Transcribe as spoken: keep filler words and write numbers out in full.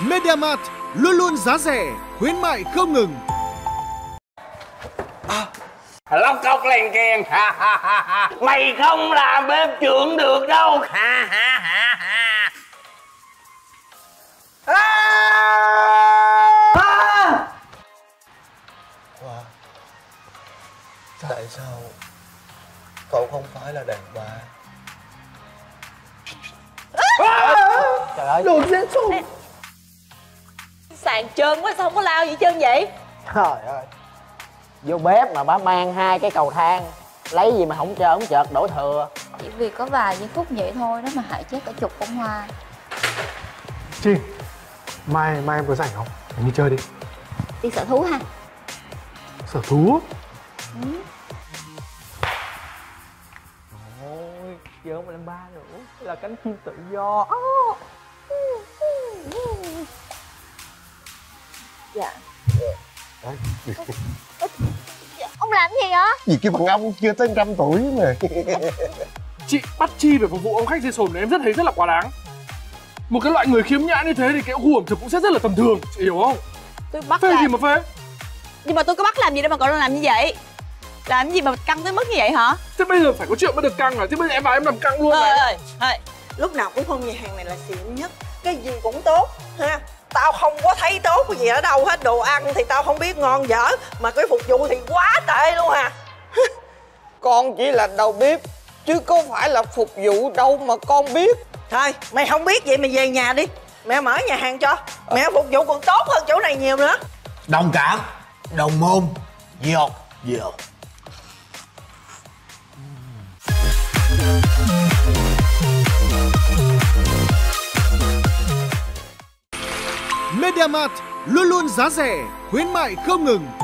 Mediamart luôn luôn giá rẻ, khuyến mại không ngừng. À, lóc cốc len keng. Mày không làm bếp trưởng được đâu. À! Tại sao cậu không phải là đàn bà? À! Trời ơi, đường dễ xuống. Sàn trơn quá, sao không có lao gì trơn vậy? Trời ơi, vô bếp mà bà mang hai cái cầu thang, lấy gì mà không trơn không chợt đổ thừa. Chỉ vì có vài giây phút vậy thôi đó mà hại chết cả chục bông hoa. Chi, mai mai em có rảnh không? Mình đi chơi đi. Đi sở thú ha? Sở thú? Ừ. Ôi, giờ không làm ba nữa là cánh chim tự do. Oh. Dạ. Đấy. Ông làm gì hả? Gì kêu bằng ông chưa tới trăm tuổi mà. Chị bắt Chi phải phục vụ ông khách dây sồn này em rất thấy rất là quá đáng. Một cái loại người khiếm nhã như thế thì cái hủ ẩm thực cũng sẽ rất là tầm thường, chị hiểu không? Tôi bắt phê làm... gì mà phê? Nhưng mà tôi có bắt làm gì đâu mà cậu làm như vậy? Làm cái gì mà căng tới mức như vậy hả? Thế bây giờ phải có chuyện mới được căng hả? Thế bây giờ em vào em làm căng luôn này. Ơi, ơi. Lúc nào cũng không, nhà hàng này là xịn nhất, cái gì cũng tốt ha. Tao không có thấy tốt gì ở đâu hết, đồ ăn thì tao không biết ngon dở, mà cái phục vụ thì quá tệ luôn à. Con chỉ là đầu bếp, chứ có phải là phục vụ đâu mà con biết. Thôi, mày không biết vậy mày về nhà đi, mẹ mở nhà hàng cho, mẹ phục vụ còn tốt hơn chỗ này nhiều nữa. Đồng cảm, đồng môn, dột, dột. Mediamart luôn luôn giá rẻ, khuyến mại không ngừng.